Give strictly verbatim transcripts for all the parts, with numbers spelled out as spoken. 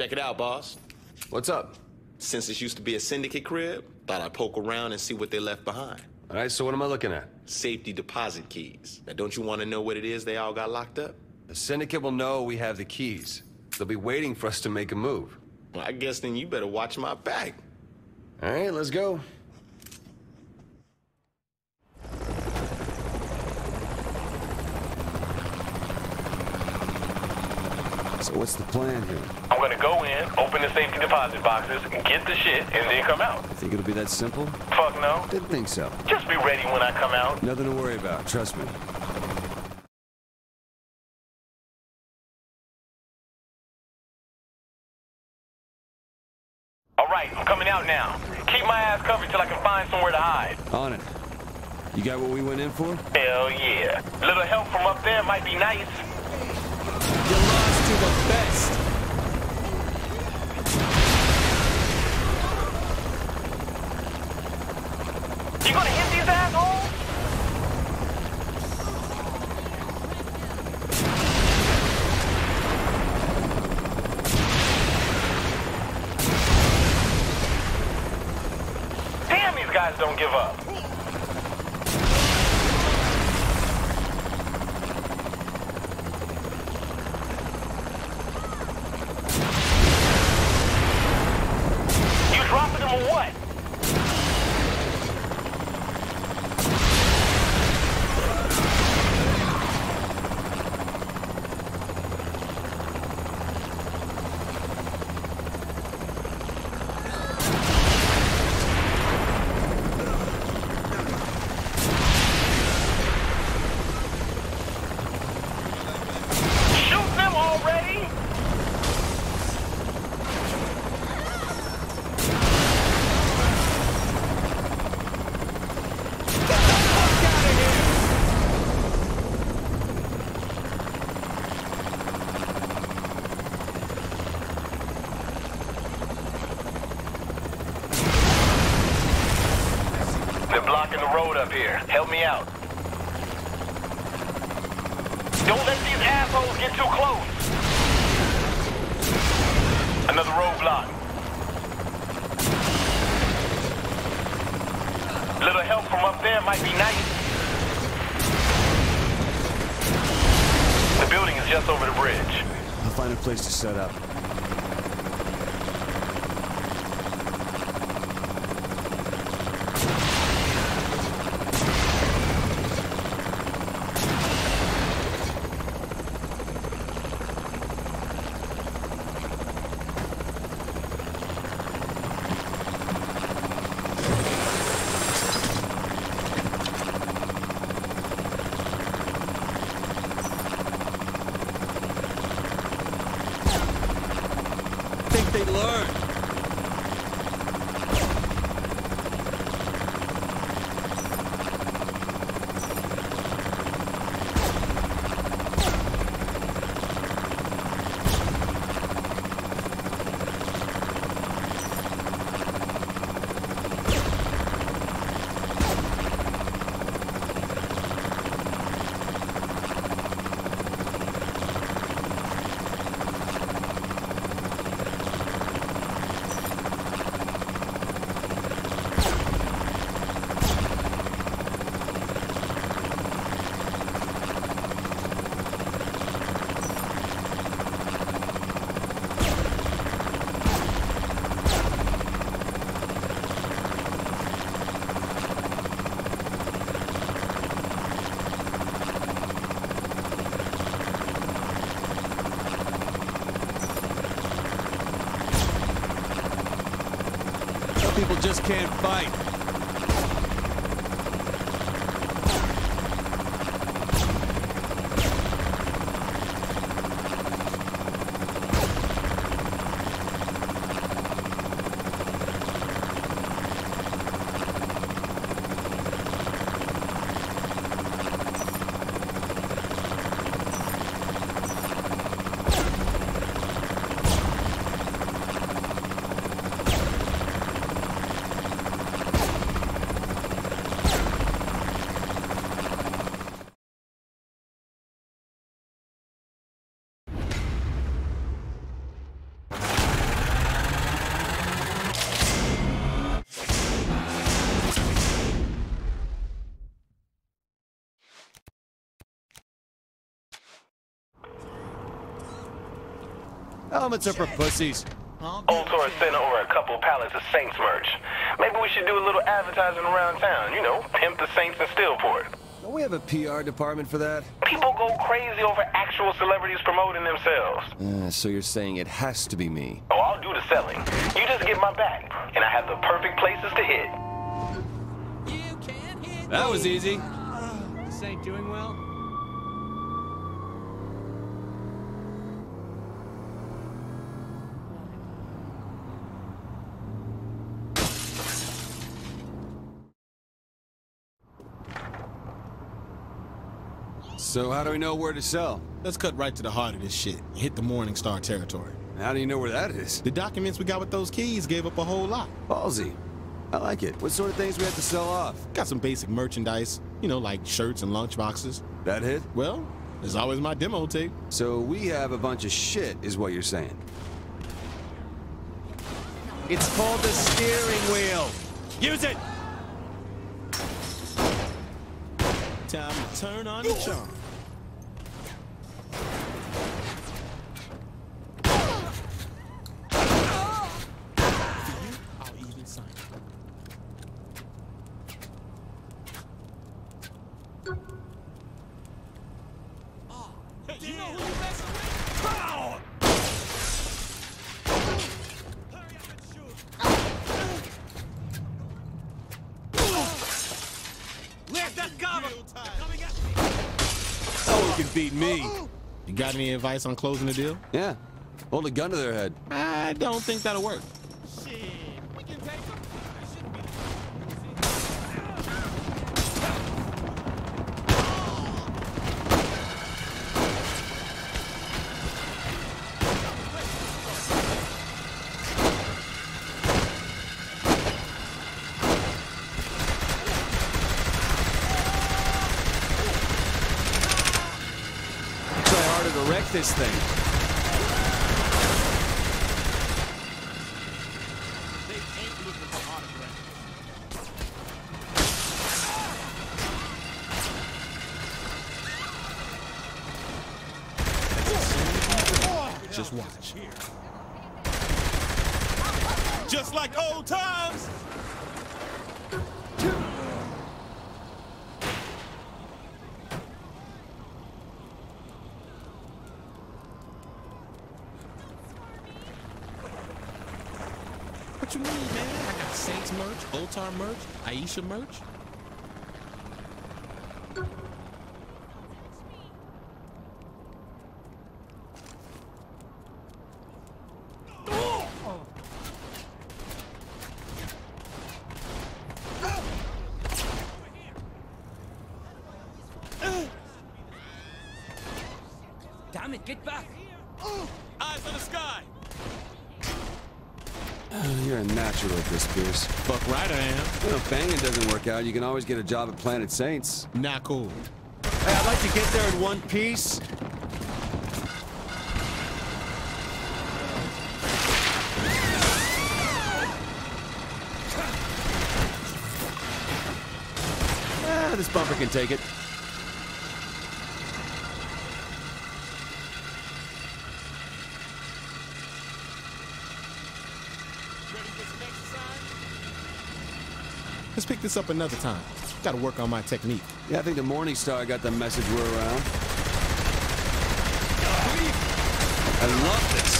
Check it out, boss. What's up? Since this used to be a syndicate crib, thought I'd poke around and see what they left behind. All right, so what am I looking at? Safety deposit keys. Now, don't you want to know what it is they all got locked up? The syndicate will know we have the keys. They'll be waiting for us to make a move. Well, I guess then you better watch my back. All right, let's go. So what's the plan here? I'm gonna go in, open the safety deposit boxes, get the shit, and then come out. You think it'll be that simple? Fuck no. Didn't think so. Just be ready when I come out. Nothing to worry about, trust me. Alright, I'm coming out now. Keep my ass covered till I can find somewhere to hide. On it. You got what we went in for? Hell yeah. Little help from up there might be nice. The best. You gonna hit these assholes? Damn, these guys don't give up. Blocking the road up here. Help me out. Don't let these assholes get too close. Another roadblock. Little help from up there might be nice. The building is just over the bridge. I'll find a place to set up. They learn. People just can't fight. Helmets are for pussies. Ultor has sent over a couple pallets of Saints merch. Maybe we should do a little advertising around town, you know, pimp the Saints in Steelport. Don't we have a P R department for that? People go crazy over actual celebrities promoting themselves. Uh, so you're saying it has to be me? Oh, I'll do the selling. You just get my back, and I have the perfect places to hit. You can't hit that me. Was easy. Uh, this ain't doing well. So how do we know where to sell? Let's cut right to the heart of this shit and hit the Morningstar territory. How do you know where that is? The documents we got with those keys gave up a whole lot. Ballsy. I like it. What sort of things we have to sell off? Got some basic merchandise, you know, like shirts and lunch boxes. That it? Well, there's always my demo tape. So we have a bunch of shit is what you're saying. It's called the steering wheel. Use it! Time to turn on the charm. I'll even sign it. Oh, hey, you know who you messing with? Pow! Hurry up and shoot. Let that gob coming at me. Oh, you can beat me. You got any advice on closing the deal? Yeah. Hold a gun to their head. I don't think that'll work. This thing. They ain't looking for autographs. Just watch. Just like old times. What you mean, man? I got Saints merch, Ultor merch, Aisha merch. Damn it, get back! Eyes on the sky! Oh, you're a natural at this, Pierce. Fuck right I am. When a banging doesn't work out, you can always get a job at Planet Saints. Not cool. Hey, I'd like to get there in one piece. Ah, this bumper can take it. Let's pick this up another time. Gotta work on my technique. Yeah, I think the Morningstar got the message we're around. I love this.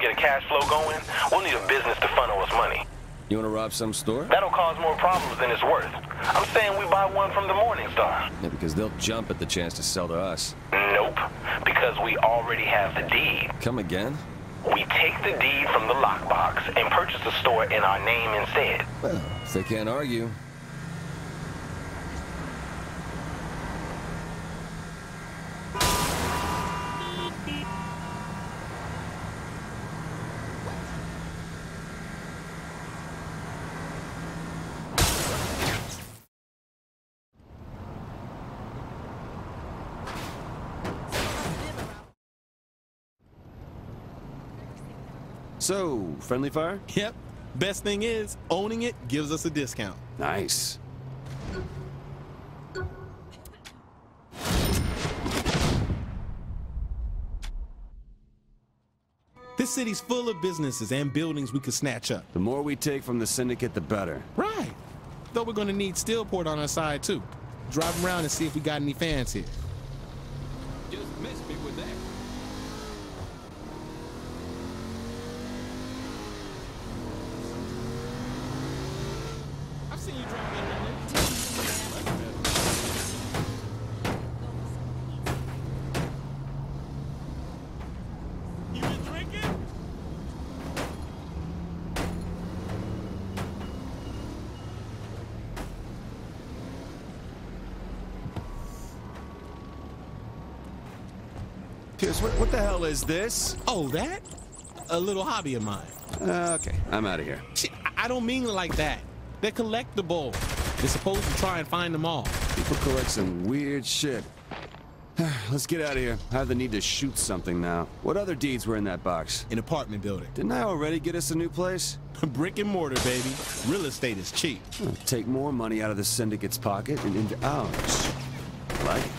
Get a cash flow going, we'll need a business to funnel us money. You want to rob some store? That'll cause more problems than it's worth. I'm saying we buy one from the Morningstar. Yeah, because they'll jump at the chance to sell to us. Nope, because we already have the deed. Come again? We take the deed from the lockbox and purchase the store in our name instead. Well, if they can't argue. So, friendly fire? Yep. Best thing is, owning it gives us a discount. Nice. This city's full of businesses and buildings we could snatch up. The more we take from the Syndicate, the better. Right. Though we're gonna need Steelport on our side, too. Drive around and see if we got any fans here. Just missed me with that. I've seen you drive that. You been drinking? What, what the hell is this? Oh, that? A little hobby of mine. Uh, okay, I'm out of here. Shit, I don't mean like that. They're collectible. You're supposed to try and find them all. People collect some weird shit. Let's get out of here. I have the need to shoot something now. What other deeds were in that box? An apartment building. Didn't I already get us a new place? Brick and mortar, baby. Real estate is cheap. I'll take more money out of the Syndicate's pocket and into ours. Like it.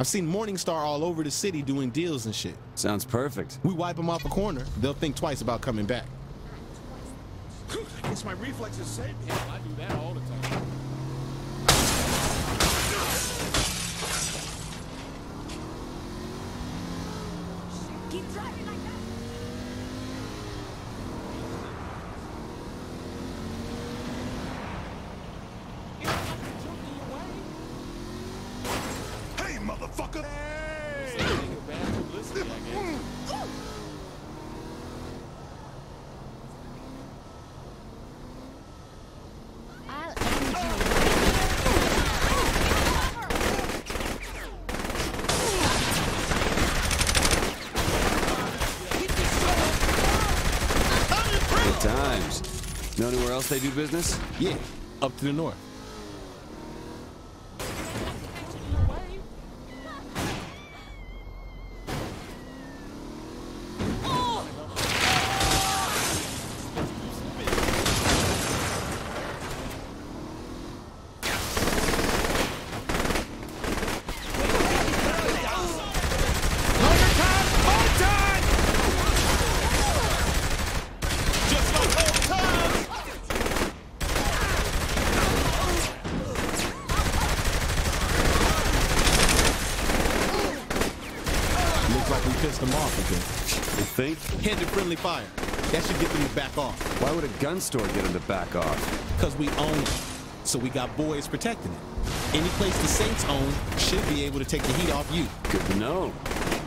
I've seen Morningstar all over the city doing deals and shit. Sounds perfect. We wipe them off a corner, they'll think twice about coming back. I guess my reflexes saved me. I do that all the time. Keep driving like that. Fucker. Hey. Good times. Know anywhere else they do business? Yeah, up to the north. Think? Head to friendly fire. That should get them to back off. Why would a gun store get them to back off? Because we own it. So we got boys protecting it. Any place the Saints own should be able to take the heat off you. Good to know.